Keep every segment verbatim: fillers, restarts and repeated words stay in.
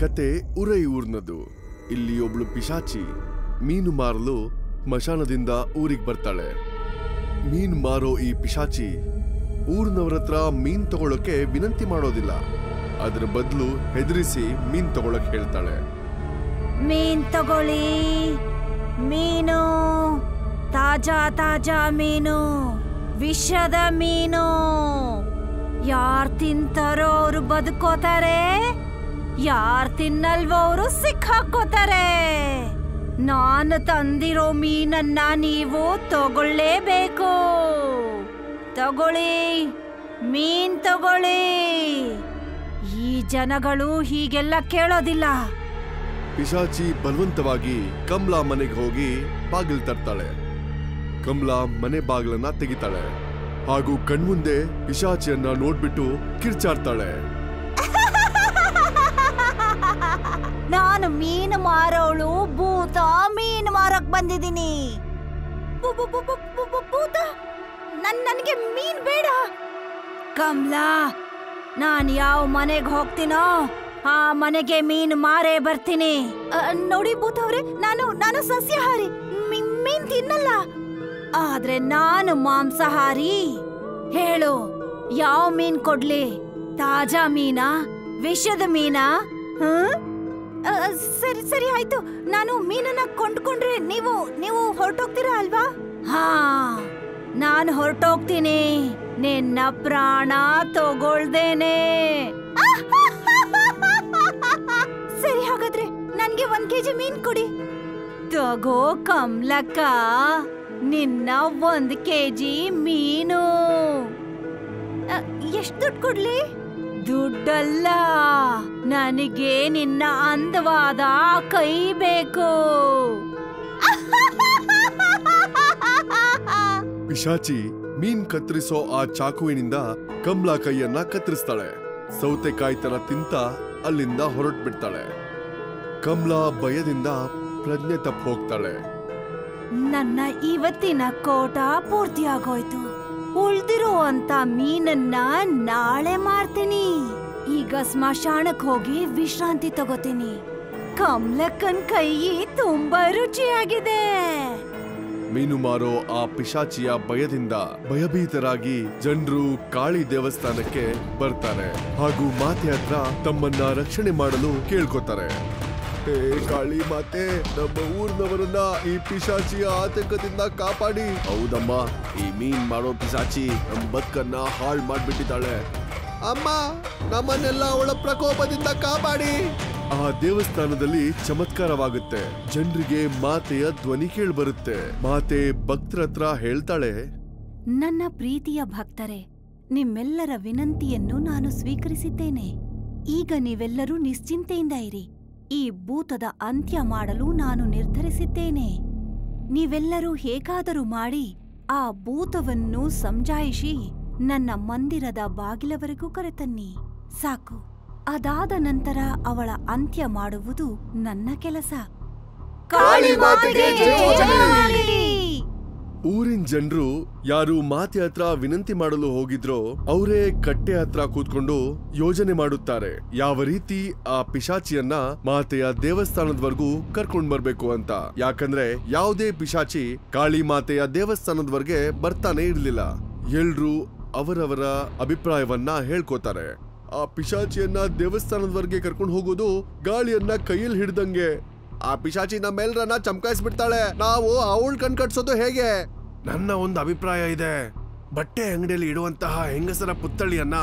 ಕತೆ ಉರೈಯೂರ್ನದು. ಇಲ್ಲಿ ಒಬ್ಳು ಪಿಶಾಚಿ ಮೀನು ಮಾರಲು ಮಶಾನದಿಂದ ಊರಿಗೆ ಬರ್ತಾಳೆ. ಮೀನು ಮಾರೋ ಈ ಪಿಶಾಚಿ ಊರಿನವರ ಹತ್ರ ಮೀನು ತಗೊಳ್ಳೋಕೆ ವಿನಂತಿ ಮಾಡೋದಿಲ್ಲ, ಅದರ ಬದಲು ಹೆದರಿಸಿ ಮೀನು ತಗೊಳ್ಳೋಕೆ ಹೇಳ್ತಾಳೆ. ಮೀನು ತಗೊಳ್ಳಿ, ಮೀನು ತಾಜಾ ತಾಜಾ ಮೀನು, ವಿಷದ ಮೀನು, ಯಾರು ತಿಂತಾರೋ ಅವರು ಬದುಕೋತಾರೆ, ಯಾರು ತಿನ್ನಲ್ವೋ ಅವರು ಸಿಕ್ಕಾಕೋತಾರೆ. ನಾನು ತಂದಿರೋ ಮೀನನ್ನ ನೀವು ತಗೊಳ್ಳೇಬೇಕು, ತಗೊಳ್ಳಿ ಮೀನ್ ತಗೊಳ್ಳಿ. ಈ ಜನಗಳು ಹೀಗೆಲ್ಲ ಕೇಳೋದಿಲ್ಲ. ಪಿಶಾಚಿ ಬಲವಂತವಾಗಿ ಕಮಲಾ ಮನೆಗೆ ಹೋಗಿ ಬಾಗಿಲು ತರ್ತಾಳೆ. ಕಮಲಾ ಮನೆ ಬಾಗಿಲನ್ನ ತೆಗಿತಾಳೆ ಹಾಗೂ ಕಣ್ಮುಂದೆ ಪಿಶಾಚಿಯನ್ನ ನೋಡ್ಬಿಟ್ಟು ಕಿರ್ಚಾಡ್ತಾಳೆ. ನಾನು ಮೀನು ಮಾರೋಳು ಭೂತ, ಮೀನು ಮಾರಕ್ ಬಂದಿದ್ದೀನಿ. ಭೂತ ನನ್ ನನಗೆ ಮೀನ್ ಬೇಡ. ಕಮಲಾ, ನಾನು ಯಾವ ಮನೆಗೆ ಹೋಗ್ತೀನೋ ಆ ಮನೆಗೆ ಮೀನು ಮಾರೇ ಬರ್ತೀನಿ. ನೋಡಿ ಭೂತವ್ರೆ, ನಾನು ನಾನು ಸಸ್ಯಾಹಾರಿ, ಮೀನ್ ತಿನ್ನಲ್ಲ. ಆದ್ರೆ ನಾನು ಮಾಂಸಾಹಾರಿ. ಹೇಳು, ಯಾವ ಮೀನ್ ಕೊಡ್ಲಿ? ತಾಜಾ ಮೀನಾ, ವಿಷದ ಮೀನಾ? ಸರಿ ಸರಿ ಆಯ್ತು, ನಾನು ಮೀನನ್ನ ಕೊಂಡ್ಕೊಂಡ್ರೆ ನೀವು ನೀವು ಹೊರಟೋಗ್ತೀರಾ ಅಲ್ವಾ? ಹಾ, ನಾನು ಹೊರಟೋಗ್ತೀನಿ, ನಿನ್ನ ಪ್ರಾಣ ತಗೊಳ್ದೇನೆ. ಸರಿ, ಹಾಗಾದ್ರೆ ನನ್ಗೆ ಒಂದ್ ಕೆಜಿ ಮೀನ್ ಕೊಡಿ. ತಗೋ ಕಮಲಕ್ಕ, ನಿನ್ನ ಒಂದು ಕೆಜಿ ಮೀನು. ಎಷ್ಟು ದುಡ್ಡು ಕೊಡ್ಲಿ? ದುಡ್ಡಲ್ಲ, ನನಗೆ ನಿನ್ನ ಅಂದವಾದ ಕೈ ಬೇಕು. ಪಿಶಾಚಿ ಮೀನ್ ಕತ್ತರಿಸೋ ಆ ಚಾಕುವಿನಿಂದ ಕಮಲಾ ಕೈಯನ್ನ ಕತ್ತರಿಸ್ತಾಳೆ. ಸೌತೆಕಾಯಿ ತರ ತಿಂತ ಅಲ್ಲಿಂದ ಹೊರಟ್ಬಿಡ್ತಾಳೆ. ಕಮಲಾ ಭಯದಿಂದ ಪ್ರಜ್ಞೆ ತಪ್ಪ ಹೋಗ್ತಾಳೆ. ನನ್ನ ಇವತ್ತಿನ ಕೋಟ ಪೂರ್ತಿಯಾಗೋಯ್ತು, ಉಳ್ದಿರುವಂತ ಮೀನನ್ನ ನಾಳೆ ಮಾರ್ತೀನಿ. ಈಗ ಸ್ಮಶಾನಕ್ಕೆ ಹೋಗಿ ವಿಶ್ರಾಂತಿ ತಗೋತೀನಿ. ಕಮಲಕ್ಕನ್ ಕೈಯಿ ತುಂಬಾ ರುಚಿಯಾಗಿದೆ. ಮೀನು ಮಾರೋ ಆ ಪಿಶಾಚಿಯ ಭಯದಿಂದ ಭಯಭೀತರಾಗಿ ಜನರು ಕಾಳಿ ದೇವಸ್ಥಾನಕ್ಕೆ ಬರ್ತಾರೆ ಹಾಗೂ ಮಾತೆ ಹತ್ರ ತಮ್ಮನ್ನ ರಕ್ಷಣೆ ಮಾಡಲು ಕೇಳ್ಕೊತಾರೆ. ಹೇ ಕಾಳಿ ಮಾತೆ, ನಮ್ಮ ಊರ್ನವರನ್ನ ಈ ಪಿಶಾಚಿಯ ಆತಂಕದಿಂದ ಕಾಪಾಡಿ. ಹೌದಮ್ಮ, ಈ ಮೀನ್ ಮಾಡೋ ಪಿಶಾಚಿ ನಮ್ ಬದುಕನ್ನ ಹಾಳು ಮಾಡ್ಬಿಟ್ಟಿದ್ದಾಳೆ ಅಮ್ಮ, ನಮ್ಮನ್ನೆಲ್ಲ ಅವಳ ಪ್ರಕೋಪದಿಂದ ಕಾಪಾಡಿ. ಆ ದೇವಸ್ಥಾನದಲ್ಲಿ ಚಮತ್ಕಾರವಾಗುತ್ತೆ. ಜನರಿಗೆ ಮಾತೆಯ ಧ್ವನಿ ಕೇಳ್ಬರುತ್ತೆ. ಮಾತೆ ಭಕ್ತರ ಹತ್ರ ಹೇಳ್ತಾಳೆ, ನನ್ನ ಪ್ರೀತಿಯ ಭಕ್ತರೇ, ನಿಮ್ಮೆಲ್ಲರ ವಿನಂತಿಯನ್ನು ನಾನು ಸ್ವೀಕರಿಸಿದ್ದೇನೆ. ಈಗ ನೀವೆಲ್ಲರೂ ನಿಶ್ಚಿಂತೆಯಿಂದ ಇರಿ. ಈ ಭೂತದ ಅಂತ್ಯ ಮಾಡಲು ನಾನು ನಿರ್ಧರಿಸಿದ್ದೇನೆ. ನೀವೆಲ್ಲರೂ ಹೇಗಾದರೂ ಮಾಡಿ ಆ ಭೂತವನ್ನು ಸಂಜಾಯಿಸಿ ನನ್ನ ಮಂದಿರದ ಬಾಗಿಲವರೆಗೂ ಕರೆತನ್ನಿ. ಸಾಕು, ಅದಾದ ನಂತರ ಅವಳ ಅಂತ್ಯ ಮಾಡುವುದು ನನ್ನ ಕೆಲಸ. ಊರಿನ ಜನರು ಯಾರು ಮಾತೆ ಹತ್ರ ವಿನಂತಿ ಮಾಡಲು ಹೋಗಿದ್ರೋ ಅವರೇ ಕಟ್ಟೆ ಹತ್ರ ಕೂತ್ಕೊಂಡು ಯೋಜನೆ ಮಾಡುತ್ತಾರೆ, ಯಾವ ರೀತಿ ಆ ಪಿಶಾಚಿಯನ್ನ ಮಾತೆಯ ದೇವಸ್ಥಾನದವರೆಗೂ ಕರ್ಕೊಂಡ್ ಬರ್ಬೇಕು ಅಂತ. ಯಾಕಂದ್ರೆ ಯಾವುದೇ ಪಿಶಾಚಿ ಕಾಳಿ ಮಾತೆಯ ದೇವಸ್ಥಾನದವರೆಗೆ ಬರ್ತಾನೆ ಇರ್ಲಿಲ್ಲ. ಎಲ್ರೂ ಅವರವರ ಅಭಿಪ್ರಾಯವನ್ನ ಹೇಳ್ಕೊತಾರೆ. ಆ ಪಿಶಾಚಿಯನ್ನ ದೇವಸ್ಥಾನದವರೆಗೆ ಕರ್ಕೊಂಡು ಹೋಗೋದು ಗಾಳಿಯನ್ನ ಕೈಯಲ್ಲಿ ಹಿಡ್ದಂಗೆ. ಆ ಪಿಶಾಚಿ ನಮ್ಮೆಲ್ಲರನ್ನ ಚಮಕಾಯಿಸ್ಬಿಡ್ತಾಳೆ. ನಾವು ಅವಳ ಕಣ್ ಕಟ್ಸೋದು ಹೇಗೆ? ನನ್ನ ಒಂದು ಅಭಿಪ್ರಾಯ ಇದೆ. ಬಟ್ಟೆ ಅಂಗಡಿಯಲ್ಲಿ ಇಡುವಂತಹ ಹೆಂಗಸರ ಪುತ್ಥಳಿಯನ್ನ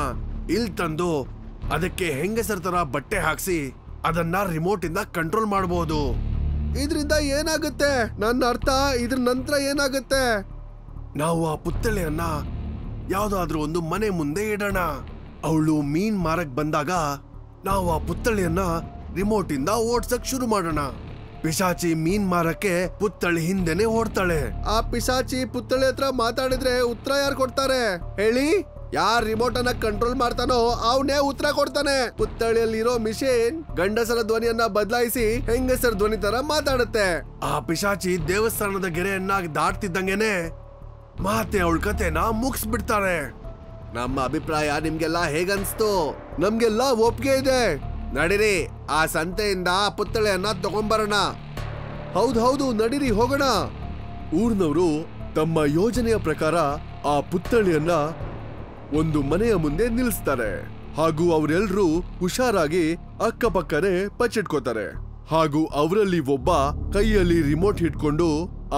ಇಲ್ಲಿ ತಂದು ಅದಕ್ಕೆ ಹೆಂಗಸರ ತರ ಬಟ್ಟೆ ಹಾಕ್ಸಿ ಅದನ್ನ ರಿಮೋಟ್ ಇಂದ ಕಂಟ್ರೋಲ್ ಮಾಡಬಹುದು. ಇದರಿಂದ ಏನಾಗುತ್ತೆ? ನನ್ನ ಅರ್ಥ, ಇದ್ರ ನಂತರ ಏನಾಗುತ್ತೆ? ನಾವು ಆ ಪುತ್ಥಳಿಯನ್ನ ಯಾವ್ದಾದ್ರೂ ಒಂದು ಮನೆ ಮುಂದೆ ಇಡೋಣ. ಅವಳು ಮೀನ್ ಮಾರಕ್ ಬಂದಾಗ ನಾವು ಆ ಪುತ್ಥಳಿಯನ್ನ ರಿಮೋಟ್ ಇಂದ ಓಡ್ಸಕ್ ಶುರು ಮಾಡೋಣ. ಪಿಶಾಚಿ ಮೀನ್ ಮಾರಕ್ಕೆ ಪುತ್ಥಳಿ ಹಿಂದೆನೆ ಓಡ್ತಾಳೆ. ಆ ಪಿಶಾಚಿ ಪುತ್ಥಳಿ ಹತ್ರ ಮಾತಾಡಿದ್ರೆ ಉತ್ತರ ಯಾರು ಕೊಡ್ತಾರೆ ಹೇಳಿ? ಯಾರ್ ರಿಮೋಟ್ ಅನ್ನ ಕಂಟ್ರೋಲ್ ಮಾಡ್ತಾನೋ ಅವನೇ ಉತ್ತರ ಕೊಡ್ತಾನೆ. ಪುತ್ಥಳಿಯಲ್ಲಿರೋ ಮಿಷಿನ್ ಗಂಡಸರ ಧ್ವನಿಯನ್ನ ಬದಲಾಯಿಸಿ ಹೆಂಗಸರ ಧ್ವನಿ ತರ ಮಾತಾಡುತ್ತೆ. ಆ ಪಿಶಾಚಿ ದೇವಸ್ಥಾನದ ಗೆರೆಯನ್ನ ದಾಟ್ತಿದ್ದಂಗೆನೆ ಮಾತೆ ಅವಳ ಕತೆನ ಮುಗಿಸ್ಬಿಡ್ತಾರೆ. ನಮ್ಮ ಅಭಿಪ್ರಾಯ ನಿಮ್ಗೆಲ್ಲ ಹೇಗನ್ಸ್ತು? ನಮ್ಗೆಲ್ಲ ಒಪ್ಪಿಗೆ ಇದೆ. ನಡಿರಿ ಆ ಸಂತೆಯಿಂದ ಪುತ್ತಳೆಯನ್ನ ತಗೊಂಬರೋಣ. ಹೌದೌದು, ನಡಿರಿ ಹೋಗೋಣ. ಊರ್ನವರು ತಮ್ಮ ಯೋಜನೆಯ ಪ್ರಕಾರ ಆ ಪುತ್ತಳೆಯನ್ನ ಒಂದು ಮನೆಯ ಮುಂದೆ ನಿಲ್ಲಿಸ್ತಾರೆ ಹಾಗೂ ಅವರೆಲ್ಲರೂ ಹುಷಾರಾಗಿ ಅಕ್ಕಪಕ್ಕನೆ ಬಚ್ಚಿಟ್ಕೋತಾರೆ. ಹಾಗೂ ಅವರಲ್ಲಿ ಒಬ್ಬ ಕೈಯಲ್ಲಿ ರಿಮೋಟ್ ಹಿಡ್ಕೊಂಡು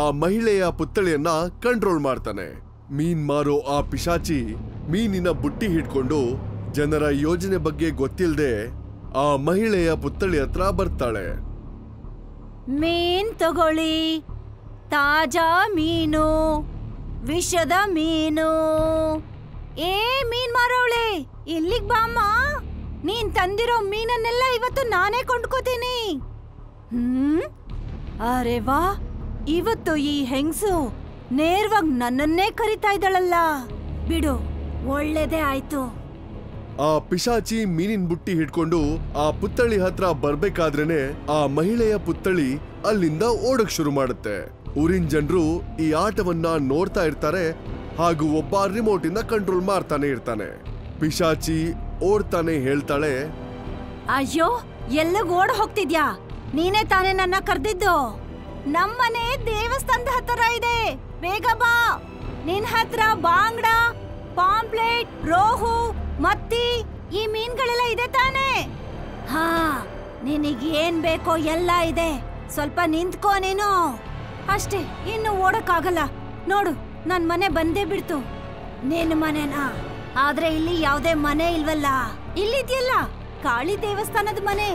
ಆ ಮಹಿಳೆಯ ಪುತ್ತಳೆಯನ್ನ ಕಂಟ್ರೋಲ್ ಮಾಡ್ತಾನೆ. ಮೀನ್ ಮಾರೋ ಆ ಪಿಶಾಚಿ ಮೀನಿನ ಬುಟ್ಟಿ ಹಿಡ್ಕೊಂಡು ಜನರ ಯೋಜನೆ ಬಗ್ಗೆ ಗೊತ್ತಿಲ್ಲದೆ ಆ ಮಹಿಳೆಯ ಪುತ್ತಳಿ ಹತ್ರ ಬರ್ತಾಳೆ. ಮೀನ್ ತಗೊಳ್ಳಿ, ತಾಜಾ ಮೀನು, ವಿಷದ ಮೀನು. ಏ ಮೀನ್ ಮಾರವಳೆ, ಇಲ್ಲಿಗೆ ಬಾಮ್ಮ, ನೀನ್ ತಂದಿರೋ ಮೀನನ್ನೆಲ್ಲ ಇವತ್ತು ನಾನೇ ಕೊಂಡ್ಕೋತೀನಿ. ಹ್ಮ್, ಅರೆ ವಾ, ಇವತ್ತು ಈ ಹೆಂಗಸು ನೇರವಾಗಿ ನನ್ನನ್ನೇ ಕರಿತಾ ಇದ್ದಾಳಲ್ಲ. ಬಿಡು, ಒಳ್ಳೇದೇ ಆಯ್ತು. ಆ ಪಿಶಾಚಿ ಮೀನಿನ ಬುಟ್ಟಿ ಹಿಡ್ಕೊಂಡು ಆ ಪುತ್ತಳಿ ಹತ್ರ ಬರ್ಬೇಕಾದ್ರೇನೆ ಆ ಮಹಿಳೆಯ ಪುತ್ತಳಿ ಅಲ್ಲಿಂದ ಓಡಕ್ ಶುರು ಮಾಡುತ್ತೆ. ಊರಿನ ಜನರು ಈ ಆಟವನ್ನ ನೋಡ್ತಾ ಇರ್ತಾರೆ ಹಾಗೂ ಒಬ್ಬ ರಿಮೋಟ್ ಇಂದ ಕಂಟ್ರೋಲ್ ಮಾಡ್ತಾನೆ ಇರ್ತಾನೆ. ಪಿಶಾಚಿ ಓಡ್ತಾನೆ ಹೇಳ್ತಾಳೆ, ಅಯ್ಯೋ ಎಲ್ಲಗ ಓಡ್ ಹೋಗ್ತಿದ್ಯಾ, ನೀನೇ ತಾನೇ ನನ್ನ ಕರೆದಿದ್ದು. ನಮ್ಮನೆ ದೇವಸ್ಥಾನದ ಹತ್ರ ಇದೆ, ಬೇಗ ಬಾ. ನಿನ್ ಹತ್ರ ಬಾಂಗ್ಡಾ, ಪಾಂಪ್ಲೆಟ್, ರೋಹು, ಮತ್ತಿ ಈ ಮೀನುಗಳೆಲ್ಲ ಇದೆ ತಾನೆ? ಹಾ, ನಿನಗೇನ್ ಬೇಕೋ ಎಲ್ಲ ಇದೆ, ಸ್ವಲ್ಪ ನಿಂತ್ಕೋ ನೀನು. ಅಷ್ಟೇ, ಇನ್ನು ಓಡಕ್ಕಾಗಲ್ಲ ನೋಡು, ನನ್ ಮನೆ ಬಂದೇ ಬಿಡ್ತು. ನಿನ್ ಮನೆನಾ? ಆದ್ರೆ ಇಲ್ಲಿ ಯಾವ್ದೇ ಮನೆ ಇಲ್ವಲ್ಲ. ಇಲ್ಲಿದ್ಯಲ್ಲ ಕಾಳಿ ದೇವಸ್ಥಾನದ ಮನೆ.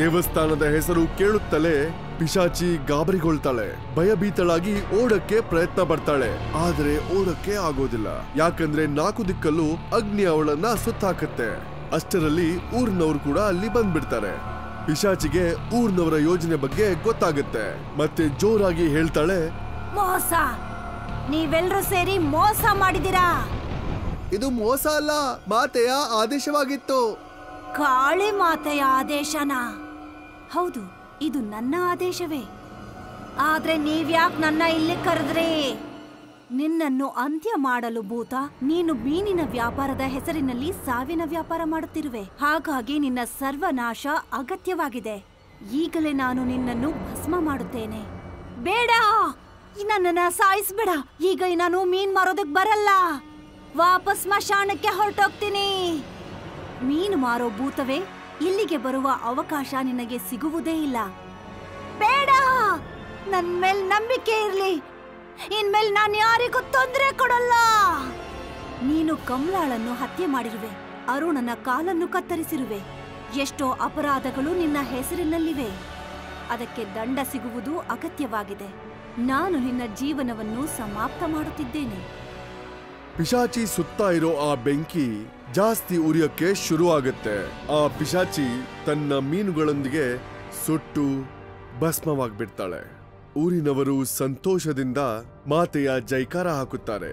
ದೇವಸ್ಥಾನದ ಹೆಸರು ಕೇಳುತ್ತಲೇ ಪಿಶಾಚಿ ಗಾಬರಿಗೊಳ್ತಾಳೆ. ಭಯಭೀತಳಾಗಿ ಓಡಕ್ಕೆ ಪ್ರಯತ್ನ ಪಡ್ತಾಳೆ, ಆದ್ರೆ ಓಡಕ್ಕೆ ಆಗೋದಿಲ್ಲ. ಯಾಕಂದ್ರೆ ನಾಲ್ಕು ದಿಕ್ಕಲ್ಲೂ ಅಗ್ನಿ ಅವಳನ್ನ ಸುತ್ತಾಕತ್ತೆ. ಅಷ್ಟರಲ್ಲಿ ಊರ್ನವ್ರು ಕೂಡ ಅಲ್ಲಿ ಬಂದ್ಬಿಡ್ತಾರೆ. ಪಿಶಾಚಿಗೆ ಊರ್ನವರ ಯೋಜನೆ ಬಗ್ಗೆ ಗೊತ್ತಾಗುತ್ತೆ, ಮತ್ತೆ ಜೋರಾಗಿ ಹೇಳ್ತಾಳೆ, ಮೋಸ, ನೀವೆಲ್ಲರೂ ಸೇರಿ ಮೋಸ ಮಾಡಿದಿರಾ. ಇದು ಮೋಸ ಅಲ್ಲ, ಮಾತೆಯ ಆದೇಶವಾಗಿತ್ತು. ಕಾಳಿ ಮಾತೆಯ ಆದೇಶನಾ? ಹೌದು, ಇದು ನನ್ನ ಆದೇಶವೇ. ಆದ್ರೆ ನೀವ್ಯಾಕೆ ನನ್ನ ಇಲ್ಲಿ ಕರೆದ್ರಿ? ನಿನ್ನನ್ನು ಅಂತ್ಯ ಮಾಡಲು ಭೂತ, ನೀನು ಮೀನಿನ ವ್ಯಾಪಾರದ ಹೆಸರಿನಲ್ಲಿ ಸಾವಿನ ವ್ಯಾಪಾರ ಮಾಡುತ್ತಿರುವೆ. ಹಾಗಾಗಿ ನಿನ್ನ ಸರ್ವನಾಶ ಅಗತ್ಯವಾಗಿದೆ. ಈಗಲೇ ನಾನು ನಿನ್ನನ್ನು ಭಸ್ಮ ಮಾಡುತ್ತೇನೆ. ಬೇಡ, ನನ್ನನ್ನ ಸಾಯಿಸ್ಬೇಡ. ಈಗ ನಾನು ಮೀನ್ ಮಾರೋದಕ್ ಬರಲ್ಲ, ವಾಪಸ್ ಸ್ಮಶಾನಕ್ಕೆ ಹೊರಟೋಗ್ತೀನಿ. ಮೀನು ಮಾರೋ ಭೂತವೇ, ಇಲ್ಲಿಗೆ ಬರುವ ಅವಕಾಶ ನಿನಗೆ ಸಿಗುವುದೇ ಇಲ್ಲ. ಬೇಡ, ನನ್ ಮೇಲೆ ನಂಬಿಕೆ ಇರ್ಲಿ, ಇನ್ಮೇಲೆ ನಾನು ಯಾರಿಗೂ ತೊಂದರೆ ಕೊಡಲ್ಲ. ನೀನು ಕಮಲಾಳನ್ನು ಹತ್ಯೆ ಮಾಡಿರುವೆ, ಅರುಣನ ಕಾಲನ್ನು ಕತ್ತರಿಸಿರುವೆ, ಎಷ್ಟೋ ಅಪರಾಧಗಳು ನಿನ್ನ ಹೆಸರಿನಲ್ಲಿವೆ. ಅದಕ್ಕೆ ದಂಡ ಸಿಗುವುದು ಅಗತ್ಯವಾಗಿದೆ. ನಾನು ನಿನ್ನ ಜೀವನವನ್ನು ಸಮಾಪ್ತ ಮಾಡುತ್ತಿದ್ದೇನೆ. ಪಿಶಾಚಿ ಸುತ್ತಾ ಇರೋ ಆ ಬೆಂಕಿ ಜಾಸ್ತಿ ಉರಿಯಕ್ಕೆ ಶುರುವಾಗುತ್ತೆ. ಆ ಪಿಶಾಚಿ ತನ್ನ ಮೀನುಗಳೊಂದಿಗೆ ಸುಟ್ಟು ಭಸ್ಮವಾಗ್ಬಿಡ್ತಾಳೆ. ಊರಿನವರು ಸಂತೋಷದಿಂದ ಮಾತೆಯ ಜೈಕಾರ ಹಾಕುತ್ತಾರೆ.